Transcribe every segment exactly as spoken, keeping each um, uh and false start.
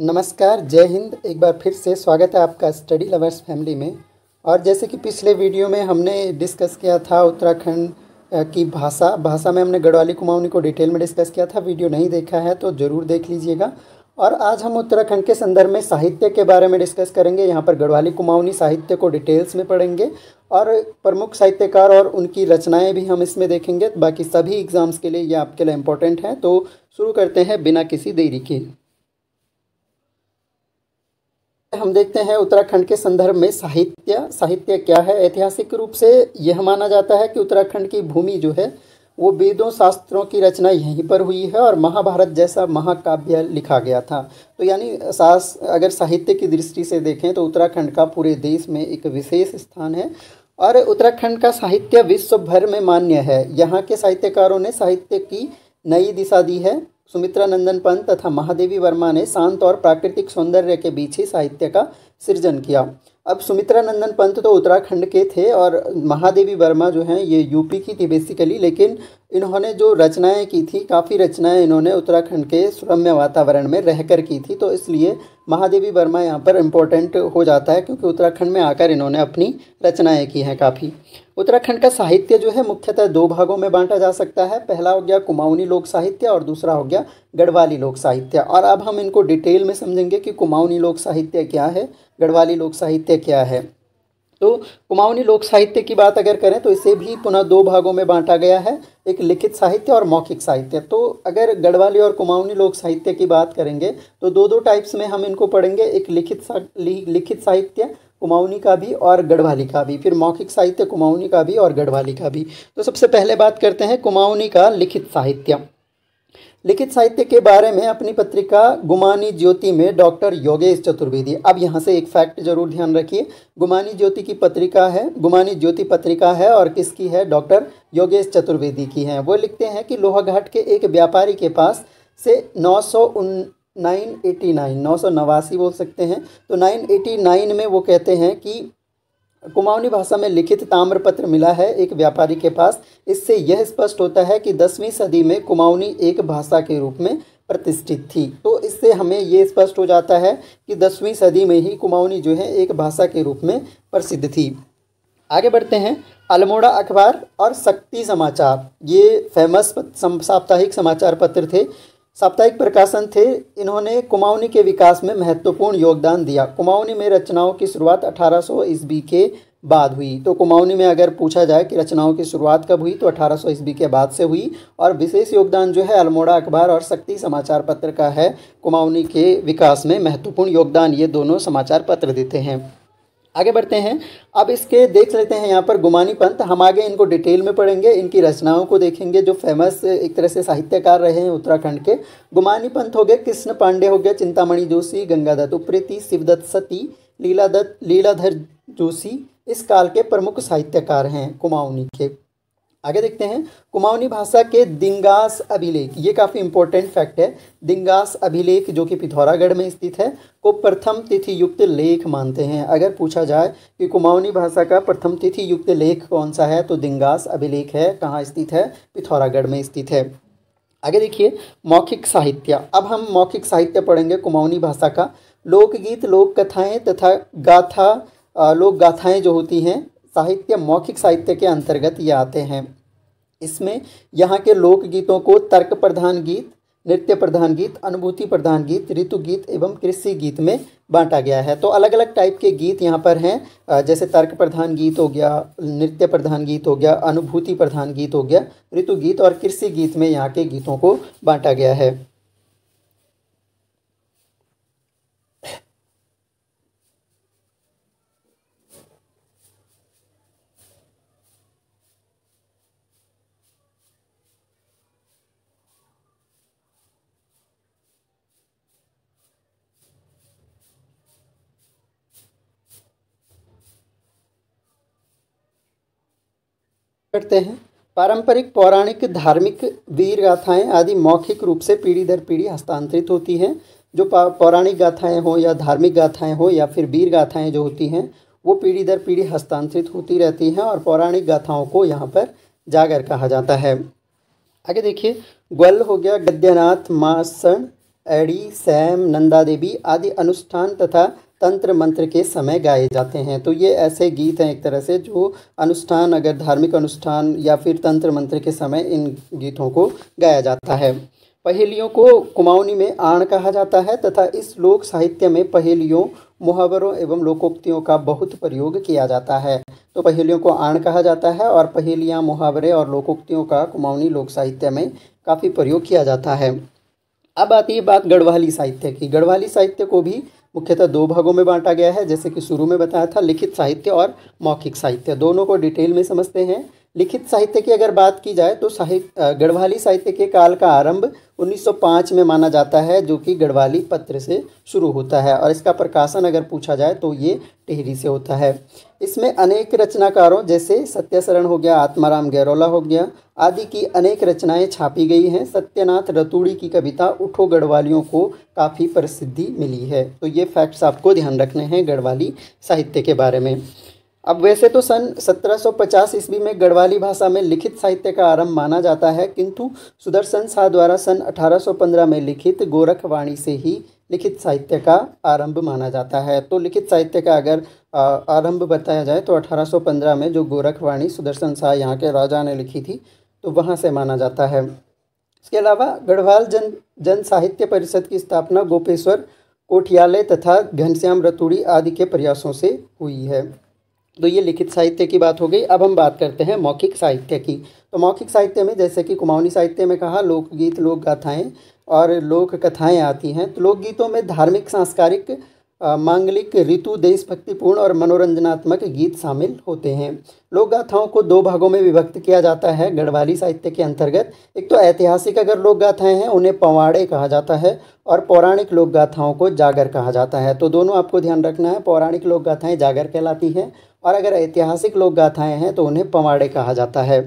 नमस्कार, जय हिंद। एक बार फिर से स्वागत है आपका स्टडी लवर्स फैमिली में। और जैसे कि पिछले वीडियो में हमने डिस्कस किया था उत्तराखंड की भाषा भाषा में हमने गढ़वाली कुमाऊनी को डिटेल में डिस्कस किया था। वीडियो नहीं देखा है तो ज़रूर देख लीजिएगा। और आज हम उत्तराखंड के संदर्भ में साहित्य के बारे में डिस्कस करेंगे। यहाँ पर गढ़वाली कुमाऊनी साहित्य को डिटेल्स में पढ़ेंगे और प्रमुख साहित्यकार और उनकी रचनाएं भी हम इसमें देखेंगे। बाकी सभी एग्ज़ाम्स के लिए यह आपके लिए इम्पोर्टेंट है। तो शुरू करते हैं बिना किसी देरी के। हम देखते हैं उत्तराखंड के संदर्भ में साहित्य साहित्य क्या है। ऐतिहासिक रूप से यह माना जाता है कि उत्तराखंड की भूमि जो है वो वेदों शास्त्रों की रचना यहीं पर हुई है और महाभारत जैसा महाकाव्य लिखा गया था। तो यानी सास अगर साहित्य की दृष्टि से देखें तो उत्तराखंड का पूरे देश में एक विशेष स्थान है। और उत्तराखंड का साहित्य विश्व भर में मान्य है। यहाँ के साहित्यकारों ने साहित्य की नई दिशा दी है। सुमित्रानंदन पंत तथा महादेवी वर्मा ने शांत और प्राकृतिक सौंदर्य के बीच ही साहित्य का सृजन किया। अब सुमित्रानंदन पंत तो उत्तराखंड के थे और महादेवी वर्मा जो हैं ये यूपी की थी बेसिकली, लेकिन इन्होंने जो रचनाएं की थी, काफ़ी रचनाएं इन्होंने उत्तराखंड के सुरम्य वातावरण में रहकर की थी। तो इसलिए महादेवी वर्मा यहाँ पर इम्पोर्टेंट हो जाता है क्योंकि उत्तराखंड में आकर इन्होंने अपनी रचनाएँ की हैं काफ़ी। उत्तराखंड का साहित्य जो है मुख्यतः दो भागों में बांटा जा सकता है। पहला हो गया कुमाऊनी लोक साहित्य और दूसरा हो गया गढ़वाली लोक साहित्य। और अब हम इनको डिटेल में समझेंगे कि कुमाऊनी लोक साहित्य क्या है, गढ़वाली लोक साहित्य क्या है। तो कुमाऊनी लोक साहित्य की बात अगर करें तो इसे भी पुनः दो भागों में बांटा गया है, एक लिखित साहित्य और मौखिक साहित्य। तो अगर गढ़वाली और कुमाऊनी लोक साहित्य की बात करेंगे तो दो दो टाइप्स में हम इनको पढ़ेंगे, एक लिखित सा, लि, लिखित साहित्य कुमाऊनी का भी और गढ़वाली का भी, फिर मौखिक साहित्य कुमाऊनी का भी और गढ़वाली का भी। तो सबसे पहले बात करते हैं कुमाऊनी का लिखित साहित्य। लिखित साहित्य के बारे में अपनी पत्रिका गुमानी ज्योति में डॉक्टर योगेश चतुर्वेदी, अब यहाँ से एक फैक्ट जरूर ध्यान रखिए, गुमानी ज्योति की पत्रिका है, गुमानी ज्योति पत्रिका है और किसकी है, डॉक्टर योगेश चतुर्वेदी की है। वो लिखते हैं कि लोहाघाट के एक व्यापारी के पास से नौ सौ उन नाइन एटी नाइन नौ सौ नवासी बोल सकते हैं, तो नाइन एटी नाइन में वो कहते हैं कि कुमाऊनी भाषा में लिखित ताम्रपत्र मिला है एक व्यापारी के पास। इससे यह स्पष्ट होता है कि दसवीं सदी में कुमाऊनी एक भाषा के रूप में प्रतिष्ठित थी। तो इससे हमें ये स्पष्ट हो जाता है कि दसवीं सदी में ही कुमाऊनी जो है एक भाषा के रूप में प्रसिद्ध थी। आगे बढ़ते हैं, अल्मोड़ा अखबार और शक्ति समाचार, ये फेमस साप्ताहिक समाचार पत्र थे, साप्ताहिक प्रकाशन थे। इन्होंने कुमाऊनी के विकास में महत्वपूर्ण योगदान दिया। कुमाऊनी में रचनाओं की शुरुआत अठारह सौ ईस्वी के बाद हुई। तो कुमाऊनी में अगर पूछा जाए कि रचनाओं की शुरुआत कब हुई तो अठारह सौ ईस्वी के बाद से हुई। और विशेष योगदान जो है अल्मोड़ा अखबार और शक्ति समाचार पत्र का है। कुमाऊनी के विकास में महत्वपूर्ण योगदान ये दोनों समाचार पत्र देते हैं। आगे बढ़ते हैं, अब इसके देख लेते हैं यहाँ पर गुमानी पंत। हम आगे इनको डिटेल में पढ़ेंगे, इनकी रचनाओं को देखेंगे जो फेमस एक तरह से साहित्यकार रहे हैं उत्तराखंड के। गुमानी पंत हो गए, कृष्ण पांडे हो गए, चिंतामणि जोशी, गंगा दत्त उप्रेती, शिव दत्त सती, लीलादत्त, लीलाधर जोशी इस काल के प्रमुख साहित्यकार हैं कुमाऊनी के। आगे देखते हैं कुमाऊनी भाषा के दिंगास अभिलेख, ये काफ़ी इंपॉर्टेंट फैक्ट है। दिंगास अभिलेख जो कि पिथौरागढ़ में स्थित है को प्रथम तिथि युक्त लेख मानते हैं। अगर पूछा जाए कि कुमाऊनी भाषा का प्रथम तिथि युक्त लेख कौन सा है तो दिंगास अभिलेख है। कहाँ स्थित है? पिथौरागढ़ में स्थित है। आगे देखिए मौखिक साहित्य, अब हम मौखिक साहित्य पढ़ेंगे कुमाऊनी भाषा का। लोकगीत, लोक कथाएँ तथा गाथा, लोक गाथाएँ जो होती हैं साहित्य मौखिक साहित्य के अंतर्गत ये आते हैं। इसमें यहाँ के लोकगीतों को तर्क प्रधान गीत, नृत्य प्रधान गीत, अनुभूति प्रधान गीत, ऋतु गीत एवं कृषि गीत में बांटा गया है। तो अलग अलग टाइप के गीत यहाँ पर हैं, जैसे तर्क प्रधान गीत हो गया, नृत्य प्रधान गीत हो गया, अनुभूति प्रधान गीत हो गया, ऋतु गीत और कृषि गीत में यहाँ के गीतों को बांटा गया है। करते हैं पारंपरिक, पौराणिक, धार्मिक, वीर गाथाएं आदि मौखिक रूप से पीढ़ी दर पीढ़ी हस्तांतरित होती हैं। जो पौराणिक गाथाएं हो या धार्मिक गाथाएं हो या फिर वीर गाथाएं जो होती हैं वो पीढ़ी दर पीढ़ी हस्तांतरित होती रहती हैं और पौराणिक गाथाओं को यहाँ पर जागर कहा जाता है। आगे देखिए, ग्वल हो गया, गद्यनाथ, मासन, एड़ी, सैम, नंदा देवी आदि अनुष्ठान तथा तंत्र मंत्र के समय गाए जाते हैं। तो ये ऐसे गीत हैं एक तरह से जो अनुष्ठान, अगर धार्मिक अनुष्ठान या फिर तंत्र मंत्र के समय इन गीतों को गाया जाता है। पहेलियों को कुमाऊनी में आण कहा जाता है तथा इस लोक साहित्य में पहेलियों, मुहावरों एवं लोकोक्तियों का बहुत प्रयोग किया जाता है। तो पहेलियों को आण कहा जाता है और पहेलियाँ, मुहावरे और लोकोक्तियों का कुमाऊनी लोक साहित्य में काफ़ी प्रयोग किया जाता है। अब आती है बात गढ़वाली साहित्य की। गढ़वाली साहित्य को भी मुख्यतः दो भागों में बांटा गया है, जैसे कि शुरू में बताया था, लिखित साहित्य और मौखिक साहित्य। दोनों को डिटेल में समझते हैं। लिखित साहित्य की अगर बात की जाए तो साहित्य गढ़वाली साहित्य के काल का आरंभ उन्नीस सौ पाँच में माना जाता है, जो कि गढ़वाली पत्र से शुरू होता है और इसका प्रकाशन अगर पूछा जाए तो ये टिहरी से होता है। इसमें अनेक रचनाकारों जैसे सत्यशरण हो गया, आत्माराम गैरोला हो गया आदि की अनेक रचनाएं छापी गई हैं। सत्यनाथ रतूड़ी की कविता उठो गढ़वालियों को काफ़ी प्रसिद्धि मिली है। तो ये फैक्ट्स आपको ध्यान रखने हैं गढ़वाली साहित्य के बारे में। अब वैसे तो सन सत्रह सौ पचास ईस्वी में गढ़वाली भाषा में लिखित साहित्य का आरंभ माना जाता है, किंतु सुदर्शन शाह द्वारा सन अठारह सौ पंद्रह में लिखित गोरखवाणी से ही लिखित साहित्य का आरंभ माना जाता है। तो लिखित साहित्य का अगर आरंभ बताया जाए तो अठारह सौ पंद्रह में जो गोरखवाणी सुदर्शन शाह यहाँ के राजा ने लिखी थी, तो वहाँ से माना जाता है। इसके अलावा गढ़वाल जन जन साहित्य परिषद की स्थापना गोपेश्वर कोठियालय तथा घनश्याम रतूड़ी आदि के प्रयासों से हुई है। तो ये लिखित साहित्य की बात हो गई। अब हम बात करते हैं मौखिक साहित्य की। तो मौखिक साहित्य में जैसे कि कुमाऊनी साहित्य में कहा, लोकगीत, लोक गाथाएँ और लोक कथाएँ आती हैं। तो लोकगीतों में धार्मिक, सांस्कारिक, मांगलिक, ऋतु, देशभक्तिपूर्ण और मनोरंजनात्मक गीत शामिल होते हैं। लोक गाथाओं को दो भागों में विभक्त किया जाता है गढ़वाली साहित्य के अंतर्गत। एक तो ऐतिहासिक अगर लोक गाथाएँ हैं उन्हें पवाड़े कहा जाता है और पौराणिक लोक गाथाओं को जागर कहा जाता है। तो दोनों आपको ध्यान रखना है। पौराणिक लोक गाथाएँ जागर कहलाती हैं और अगर ऐतिहासिक लोक गाथाएँ हैं तो उन्हें पवाड़े कहा जाता है।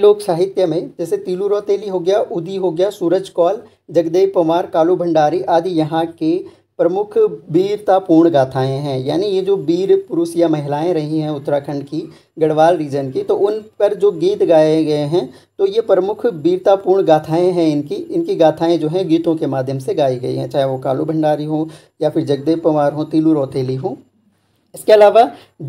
लोक साहित्य में जैसे तीलू रौतेली हो गया, उदी हो गया, सूरज कौल, जगदेव पंवार, कालू भंडारी आदि यहाँ के प्रमुख वीरतापूर्ण गाथाएं हैं। यानी ये जो वीर पुरुष या महिलाएं रही हैं उत्तराखंड की, गढ़वाल रीजन की, तो उन पर जो गीत गाए गए हैं तो ये प्रमुख वीरतापूर्ण गाथाएं हैं। इनकी इनकी गाथाएं जो हैं गीतों के माध्यम से गाई गई हैं, चाहे वो कालू भंडारी हों या फिर जगदेव पंवार हों, तीलू रौतेली हों। इसके अलावा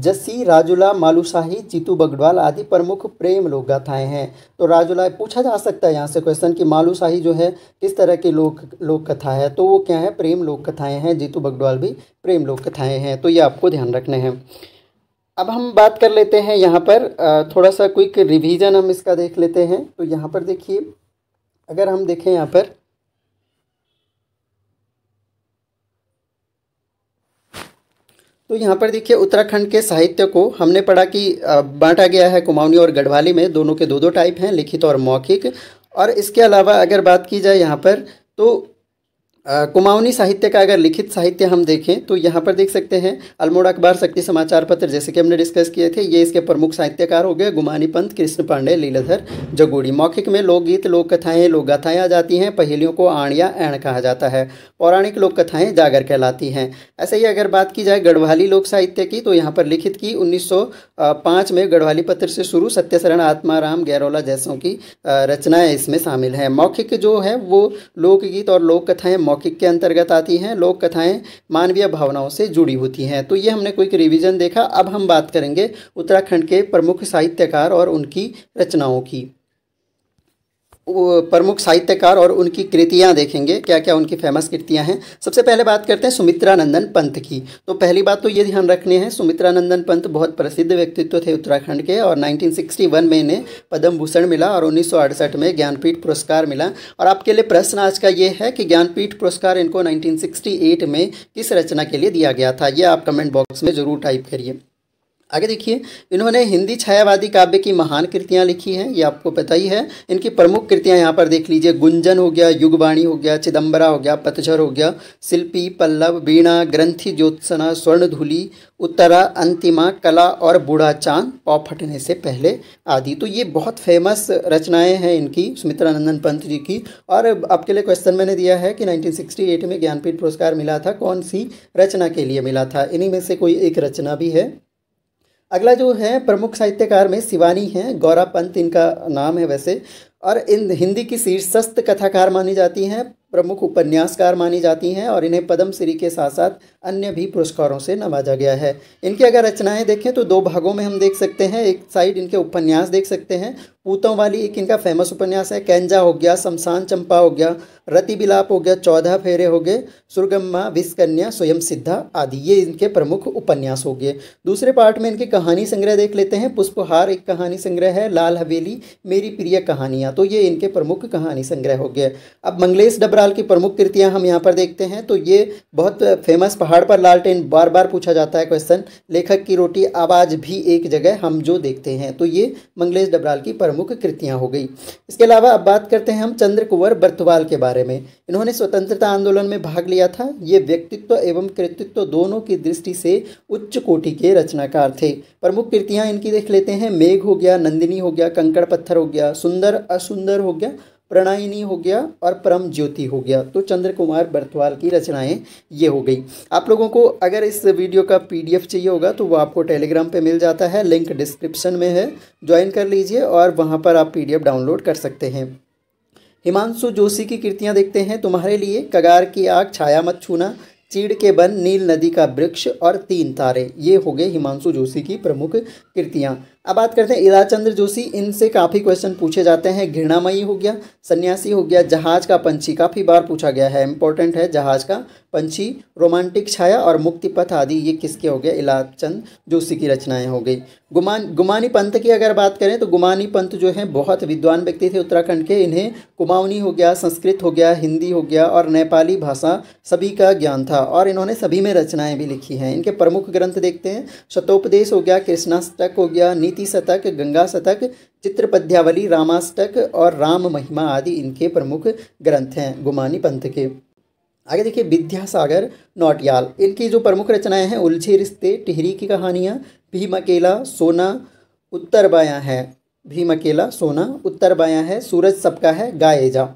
जस्सी, राजुला, मालूशाही, जीतू बगडवाल आदि प्रमुख प्रेम लोक गाथाएँ हैं। तो राजुला पूछा जा सकता है यहाँ से क्वेश्चन कि मालूशाही जो है किस तरह की लोक लोक कथा है, तो वो क्या है, प्रेम लोक कथाएँ हैं। जीतू बगडवाल भी प्रेम लोक कथाएँ हैं। तो ये आपको ध्यान रखने हैं। अब हम बात कर लेते हैं यहाँ पर, थोड़ा सा क्विक रिविज़न हम इसका देख लेते हैं। तो यहाँ पर देखिए, अगर हम देखें यहाँ पर तो यहाँ पर देखिए उत्तराखंड के साहित्य को हमने पढ़ा कि बांटा गया है कुमाऊनी और गढ़वाली में। दोनों के दो दो टाइप हैं, लिखित और मौखिक। और इसके अलावा अगर बात की जाए यहाँ पर तो कुमाऊनी साहित्य का अगर लिखित साहित्य हम देखें तो यहाँ पर देख सकते हैं अल्मोड़ा अखबार, शक्ति समाचार पत्र, जैसे कि हमने डिस्कस किए थे, ये इसके प्रमुख साहित्यकार हो गए गुमानी पंत, कृष्ण पांडे, लीलाधर जगोड़ी। मौखिक में लोकगीत, लोक कथाएँ, लोक गाथाएँ आ जाती हैं। पहेलियों को आण या ऐण कहा जाता है। पौराणिक लोक कथाएँ जागर कहलाती हैं। ऐसे ही अगर बात की जाए गढ़वाली लोक साहित्य की तो यहाँ पर लिखित की उन्नीस सौ पाँच में गढ़वाली पत्र से शुरू, सत्यशरण, आत्माराम, गैरोला जैसों की रचनाएँ इसमें शामिल हैं। मौखिक जो है वो लोकगीत और लोक कथाएँ मौखिक के अंतर्गत आती हैं। लोक कथाएं मानवीय भावनाओं से जुड़ी होती हैं। तो ये हमने क्विक रिवीजन देखा। अब हम बात करेंगे उत्तराखंड के प्रमुख साहित्यकार और उनकी रचनाओं की। प्रमुख साहित्यकार और उनकी कृतियां देखेंगे, क्या क्या उनकी फेमस कृतियां हैं। सबसे पहले बात करते हैं सुमित्रानंदन पंत की। तो पहली बात तो ये ध्यान रखनी है, सुमित्रानंदन पंत बहुत प्रसिद्ध व्यक्तित्व थे उत्तराखंड के और उन्नीस सौ इकसठ में इन्हें पद्म भूषण मिला और उन्नीस सौ अड़सठ में ज्ञानपीठ पुरस्कार मिला। और आपके लिए प्रश्न आज का ये है कि ज्ञानपीठ पुरस्कार इनको नाइनटीन सिक्सटी एट में किस रचना के लिए दिया गया था। यह आप कमेंट बॉक्स में ज़रूर टाइप करिए। आगे देखिए, इन्होंने हिंदी छायावादी काव्य की महान कृतियाँ लिखी हैं, ये आपको पता ही है। इनकी प्रमुख कृतियाँ यहाँ पर देख लीजिए, गुंजन हो गया, युगवाणी हो गया, चिदम्बरा हो गया, पतझर हो गया, शिल्पी, पल्लव, वीणा, ग्रंथि ज्योत्सना, स्वर्णधूली, उत्तरा, अंतिमा, कला और बूढ़ा चांद, पाँव फटने से पहले आदि। तो ये बहुत फेमस रचनाएँ हैं इनकी, सुमित्रानंदन पंत जी की। और आपके लिए क्वेश्चन मैंने दिया है कि नाइनटीन सिक्सटी एट में ज्ञानपीठ पुरस्कार मिला था, कौन सी रचना के लिए मिला था। इन्हीं में से कोई एक रचना भी है। अगला जो है प्रमुख साहित्यकार में शिवानी हैं, गौरा पंत इनका नाम है वैसे, और इन हिंदी की शीर्षस्थ कथाकार मानी जाती हैं, प्रमुख उपन्यासकार मानी जाती हैं और इन्हें पद्मश्री के साथ साथ अन्य भी पुरस्कारों से नवाजा गया है। इनकी अगर रचनाएं देखें तो दो भागों में हम देख सकते हैं। एक साइड इनके उपन्यास देख सकते हैं, पूतों वाली एक इनका फेमस उपन्यास है, कैंजा हो गया, शमशान चंपा हो गया, रति बिलाप हो गया, चौदह फेरे हो गए, सुरगम्मा, विषकन्या, स्वयं सिद्धा आदि, ये इनके प्रमुख उपन्यास हो गए। दूसरे पार्ट में इनके कहानी संग्रह देख लेते हैं, पुष्पहार एक कहानी संग्रह है, लाल हवेली, मेरी प्रिय कहानियाँ, तो ये इनके प्रमुख कहानी संग्रह हो गए। अब मंगलेश डबराल की प्रमुख कृतियाँ हम यहाँ पर देखते हैं, तो ये बहुत फेमस पहाड़ पर लालटेन, बार बार पूछा जाता है क्वेश्चन, लेखक की रोटी, आवाज़ भी एक जगह, हम जो देखते हैं, तो ये मंगलेश डबराल की प्रमुख कृतियाँ हो गई। इसके अलावा अब बात करते हैं हम चंद्र कुंवर बर्तवाल के बारे में। इन्होंने स्वतंत्रता आंदोलन में भाग लिया था, ये व्यक्तित्व एवं कृतित्व दोनों की दृष्टि से उच्च कोटि के रचनाकार थे। प्रमुख कृतियाँ इनकी देख लेते हैं, मेघ हो गया, नंदिनी हो गया, कंकड़ पत्थर हो गया, सुंदर असुंदर हो गया, प्रणयिनी हो गया और परम ज्योति हो गया। तो चंद्र कुमार बर्तवाल की रचनाएं ये हो गई। आप लोगों को अगर इस वीडियो का पीडीएफ चाहिए होगा तो वो आपको टेलीग्राम पे मिल जाता है, लिंक डिस्क्रिप्शन में है, ज्वाइन कर लीजिए और वहाँ पर आप पीडीएफ डाउनलोड कर सकते हैं। हिमांशु जोशी की कृतियाँ देखते हैं, तुम्हारे लिए, कगार की आग, छाया मत छूना, चीड़ के बन, नील नदी का वृक्ष और तीन तारे, ये हो गए हिमांशु जोशी की प्रमुख कृतियाँ। अब बात करते हैं इलाचंद्र जोशी, इनसे काफ़ी क्वेश्चन पूछे जाते हैं, घृणामयी हो गया, सन्यासी हो गया, जहाज का पंछी काफ़ी बार पूछा गया है, इंपॉर्टेंट है जहाज का पंछी, रोमांटिक छाया और मुक्ति पथ आदि, ये किसके हो गए, इलाचंद्र जोशी की रचनाएं हो गई। गुमान गुमानी पंत की अगर बात करें तो गुमानी पंत जो है बहुत विद्वान व्यक्ति थे उत्तराखंड के, इन्हें कुमाऊनी हो गया, संस्कृत हो गया, हिंदी हो गया और नेपाली भाषा सभी का ज्ञान था और इन्होंने सभी में रचनाएँ भी लिखी हैं। इनके प्रमुख ग्रंथ देखते हैं, शतोपदेश हो गया, कृष्णाष्टक हो गया, नीति शतक, गंगा शतक, चित्रपद्यावली, रामाष्टक और राम महिमा आदि इनके प्रमुख ग्रंथ हैं गुमानी पंत के। आगे देखिए विद्यासागर नोटियाल, इनकी जो प्रमुख रचनाएं हैं, उलझे रिश्ते, टिहरी की कहानियाँ, भीम अकेला, सोना उत्तर बायां है, भीम अकेला, सोना उत्तर बायां है, सूरज सबका है, गाए जा।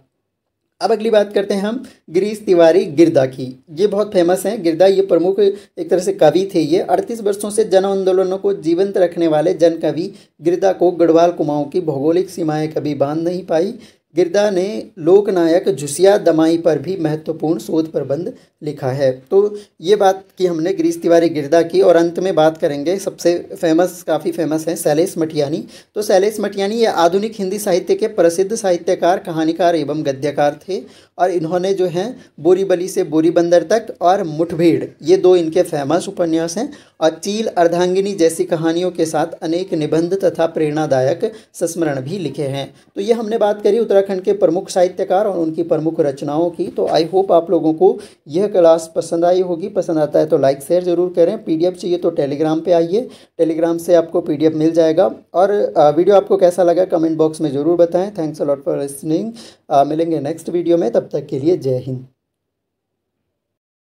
अब अगली बात करते हैं हम गिरीश तिवारी गिरदा की, ये बहुत फेमस हैं गिरदा, ये प्रमुख एक तरह से कवि थे, ये अड़तीस वर्षों से जन आंदोलनों को जीवंत रखने वाले जन कवि गिरदा को गढ़वाल कुमाऊं की भौगोलिक सीमाएं कभी बांध नहीं पाई। गिरदा ने लोकनायक झुसिया दमाई पर भी महत्वपूर्ण शोध प्रबंध लिखा है। तो ये बात की हमने गिरीश तिवारी गिरदा की, और अंत में बात करेंगे सबसे फेमस, काफ़ी फेमस हैं शैलेश मटियानी। तो शैलेश मटियानी ये आधुनिक हिंदी साहित्य के प्रसिद्ध साहित्यकार, कहानीकार एवं गद्यकार थे और इन्होंने जो हैं बोरीबली से बोरीबंदर तक और मुठभेड़, ये दो इनके फेमस उपन्यास हैं, और चील, अर्धांगिनी जैसी कहानियों के साथ अनेक निबंध तथा प्रेरणादायक संस्मरण भी लिखे हैं। तो ये हमने बात करी उत्तराखंड के प्रमुख साहित्यकार और उनकी प्रमुख रचनाओं की। तो आई होप आप लोगों को यह क्लास पसंद आई होगी, पसंद आता है तो लाइक शेयर ज़रूर करें। पीडीएफ चाहिए तो टेलीग्राम पर आइए, टेलीग्राम से आपको पीडीएफ मिल जाएगा। और वीडियो आपको कैसा लगा कमेंट बॉक्स में ज़रूर बताएँ। Thanks a lot for listening, मिलेंगे नेक्स्ट वीडियो में, तब तक के लिए जय हिंद।